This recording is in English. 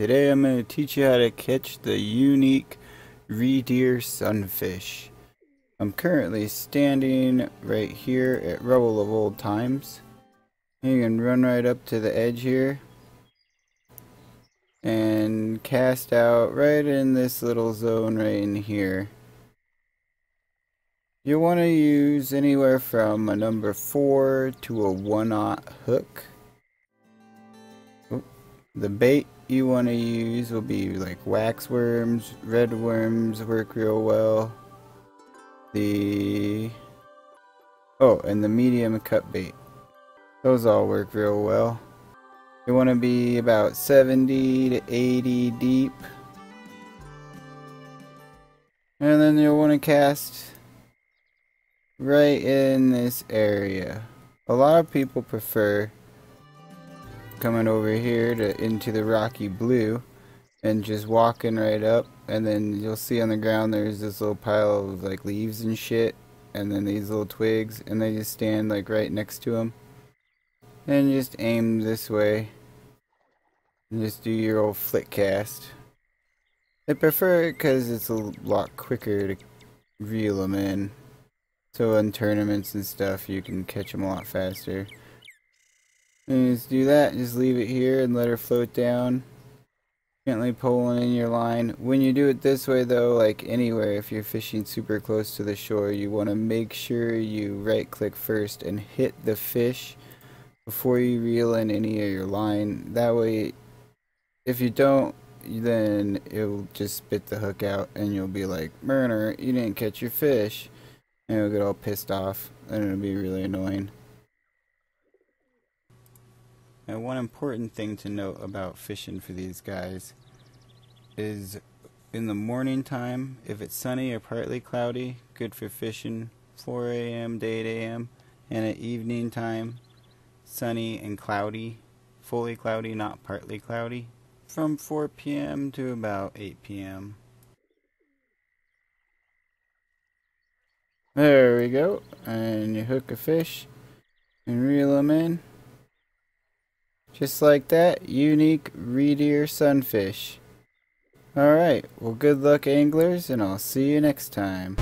Today I'm going to teach you how to catch the unique Redear Sunfish. I'm currently standing right here at Rubble of Old Times. You can run right up to the edge here and cast out right in this little zone right in here. You'll want to use anywhere from a number 4 to a 1/0 hook. The bait you want to use will be like wax worms, red worms work real well. And the medium cut bait. Those all work real well. You want to be about 70 to 80 deep. And then you'll want to cast right in this area. A lot of people prefer coming over here into the rocky blue and just walking right up, and then you'll see on the ground there's this little pile of like leaves and shit, and then these little twigs, and they just stand like right next to them, and just aim this way and just do your old flick cast. I prefer it because it's a lot quicker to reel them in, so in tournaments and stuff you can catch them a lot faster. And just do that, just leave it here and let her float down, gently pulling in your line. When you do it this way though, like anywhere, if you're fishing super close to the shore, you want to make sure you right click first and hit the fish before you reel in any of your line. That way, if you don't, then it'll just spit the hook out and you'll be like, "Murner, you didn't catch your fish," and it'll get all pissed off and it'll be really annoying. Now, one important thing to note about fishing for these guys is in the morning time, if it's sunny or partly cloudy, good for fishing 4 a.m. to 8 a.m. and at evening time, sunny and cloudy, fully cloudy, not partly cloudy, from 4 p.m. to about 8 p.m. There we go, and you hook a fish and reel them in. Just like that, unique Redear Sunfish. Alright, well good luck anglers, and I'll see you next time.